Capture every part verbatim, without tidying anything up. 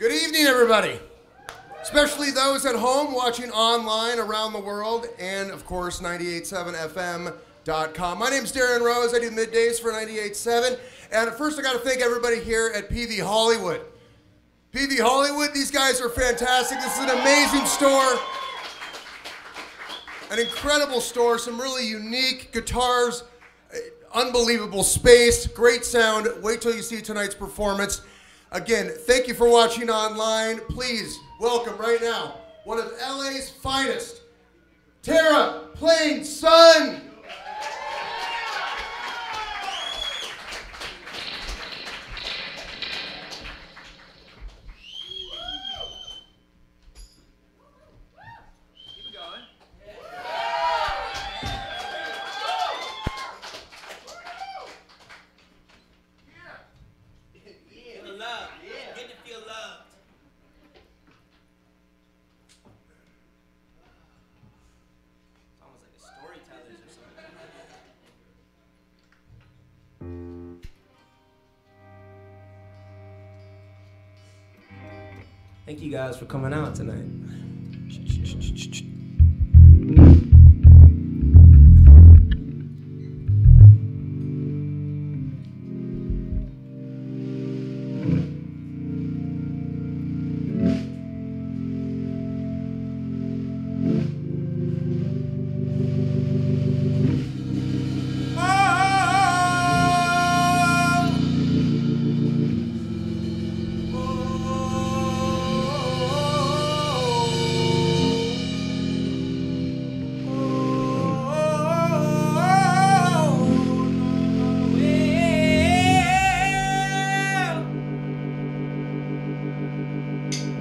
Good evening, everybody. Especially those at home watching online around the world and, of course, ninety-eight point seven F M dot com. My name's Darren Rose. I do middays for ninety-eight point seven. And first, I got to thank everybody here at Peavey Hollywood. Peavey Hollywood, these guys are fantastic. This is an amazing store. An incredible store, some really unique guitars, unbelievable space, great sound. Wait till you see tonight's performance. Again, thank you for watching online. Please welcome right now one of L A's finest, Terraplane Sun. Thank you guys for coming out tonight.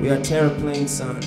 We are Terraplane Sun.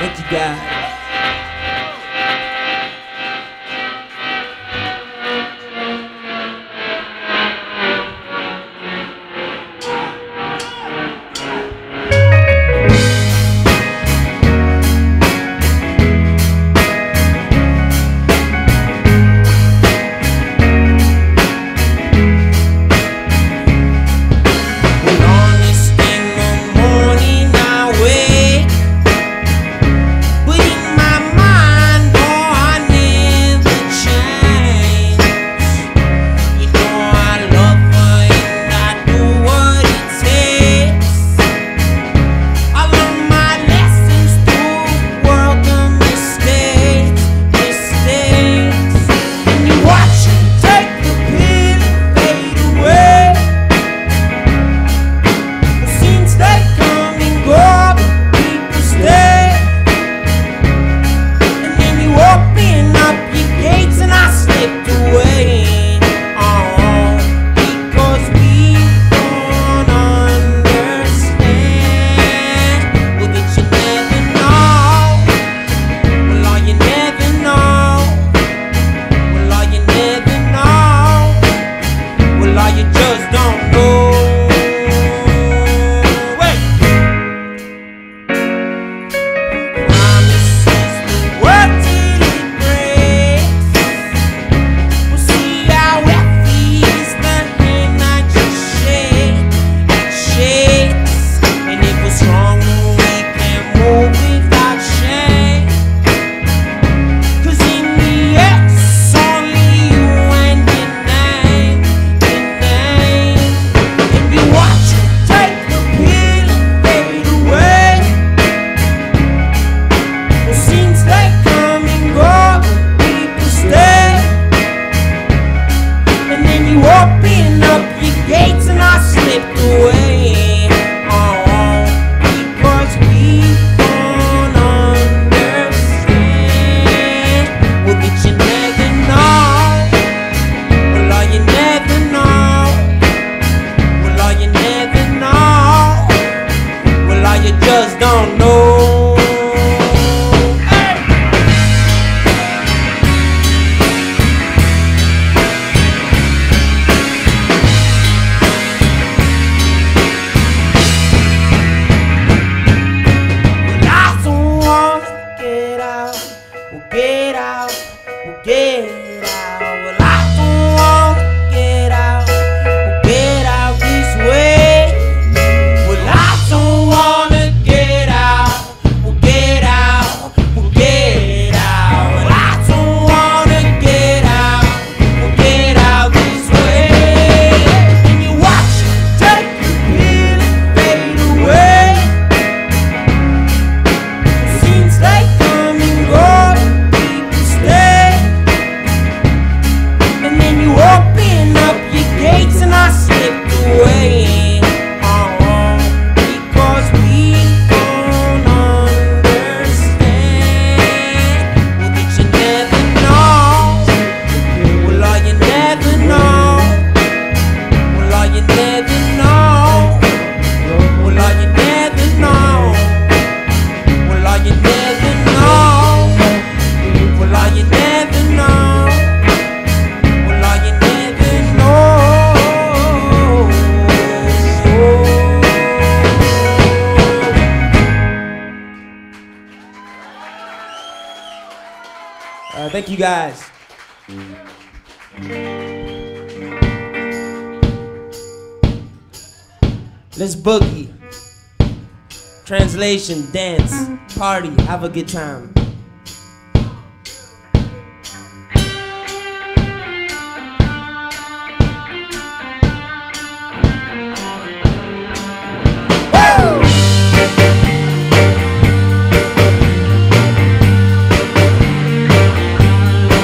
that you got. Thank you guys. Let's boogie. Translation, dance, party, have a good time.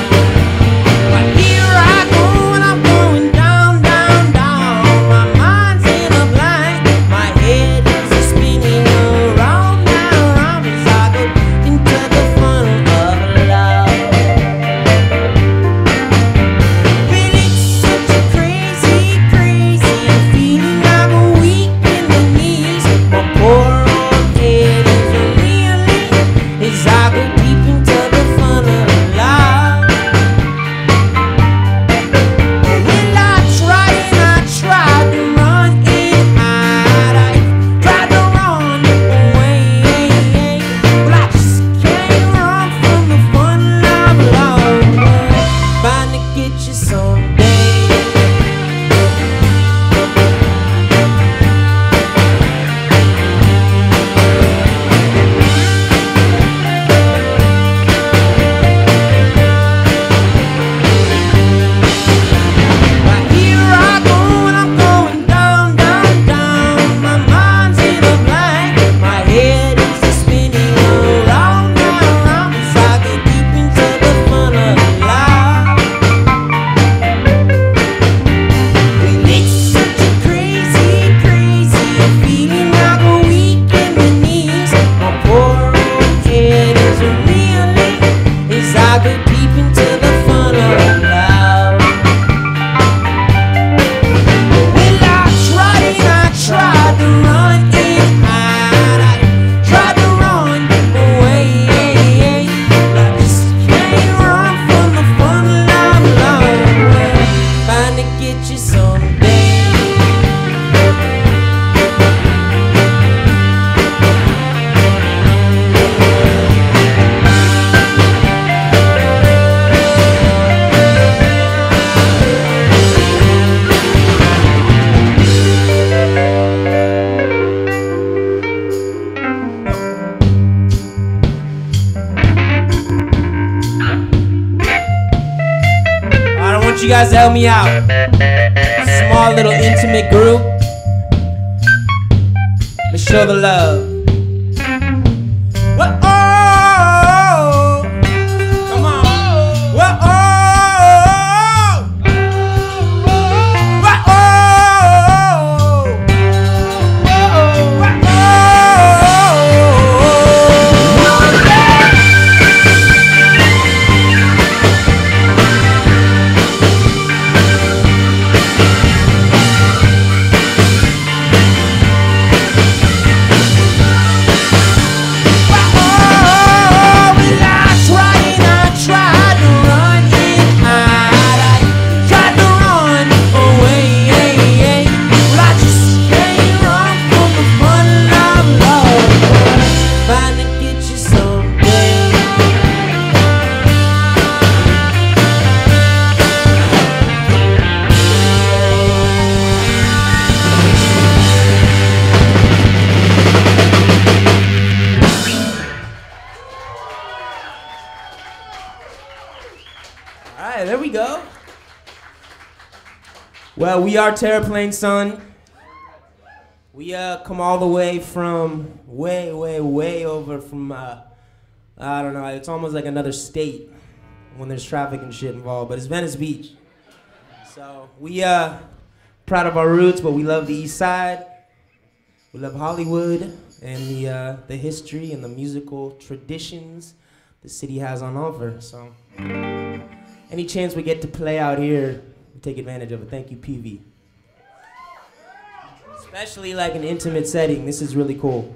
Together. you guys to help me out. Small little intimate group. Let's show the love. Well, we are Terraplane Sun. We uh, come all the way from way, way, way over from, uh, I don't know, it's almost like another state when there's traffic and shit involved, but it's Venice Beach. So we uh, proud of our roots, but we love the East Side. We love Hollywood and the, uh, the history and the musical traditions the city has on offer. So any chance we get to play out here, take advantage of it. Thank you, Peavey. Especially like an intimate setting. This is really cool.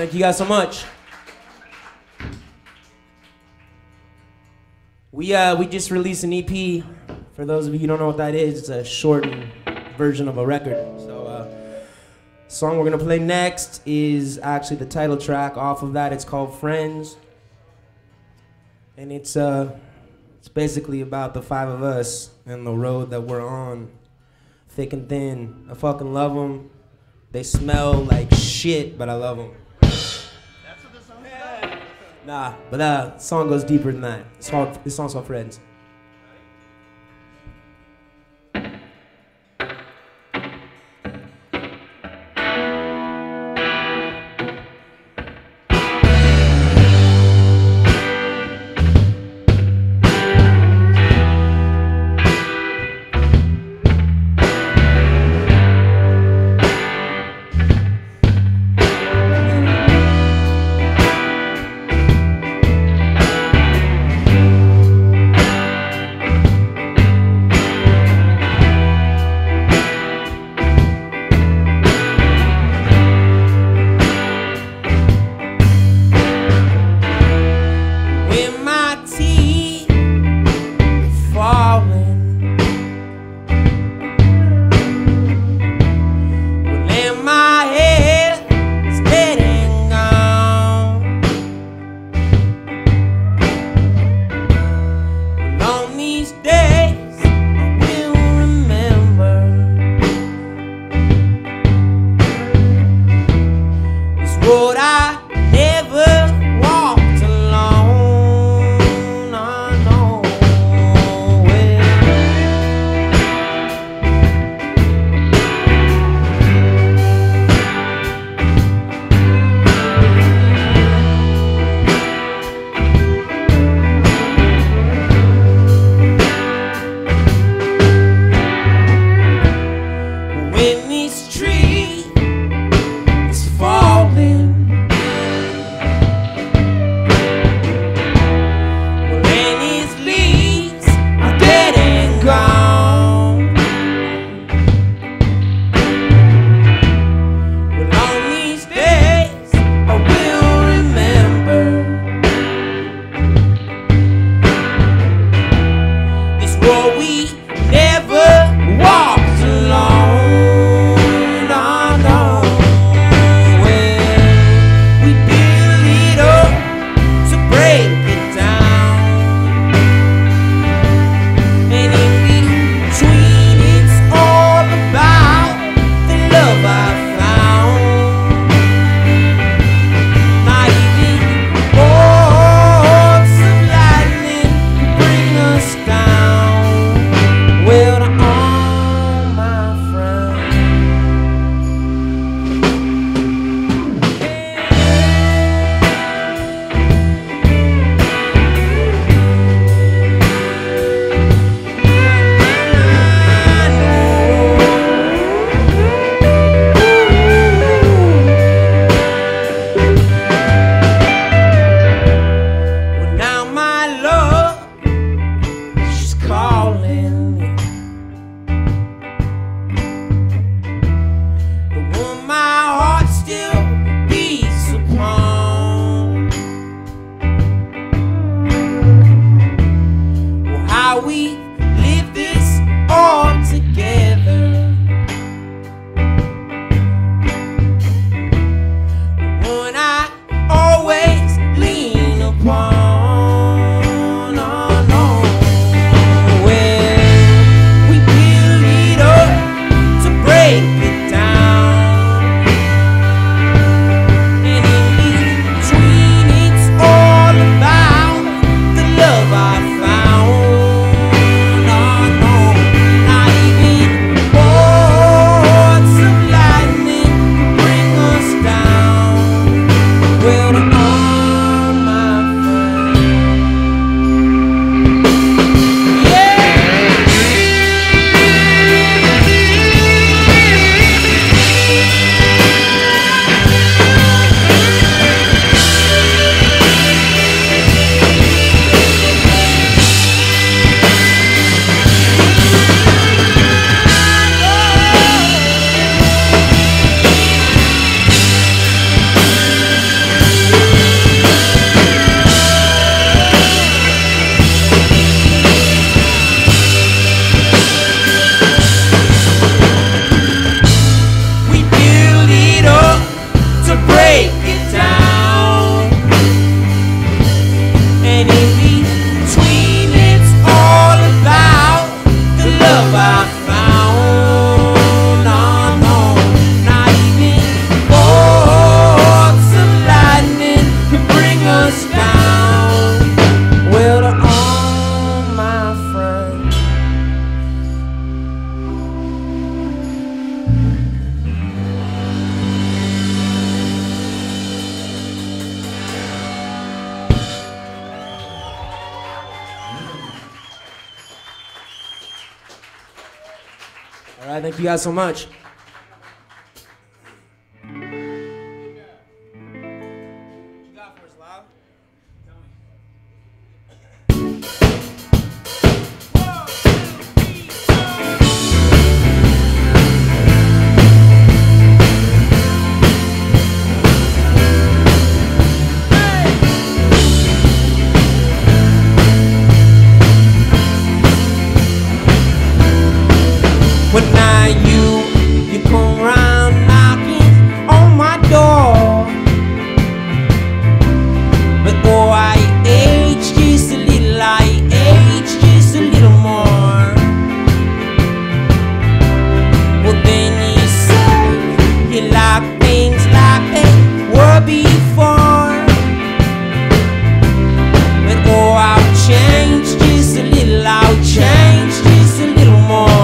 right, thank you guys so much. We uh, we just released an E P. For those of you who don't know what that is, it's a shortened version of a record. So uh, the song we're gonna play next is actually the title track off of that. It's called Friends. And it's uh it's basically about the five of us and the road that we're on, thick and thin. I fucking love them. They smell like shit, but I love them. That's what the song is. Nah, but uh, the song goes deeper than that. It's called, this song's called Friends. When Thank you guys so much. What you got for us, Lyle? Tell me. One, two, three, four. Hey! When I come round knocking on my door, but oh, I age just a little, I age just a little more. Well, then you say you like things like they were before, but oh, I'll change just a little, I'll change just a little more.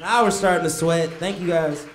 Now we're starting to sweat. Thank you guys.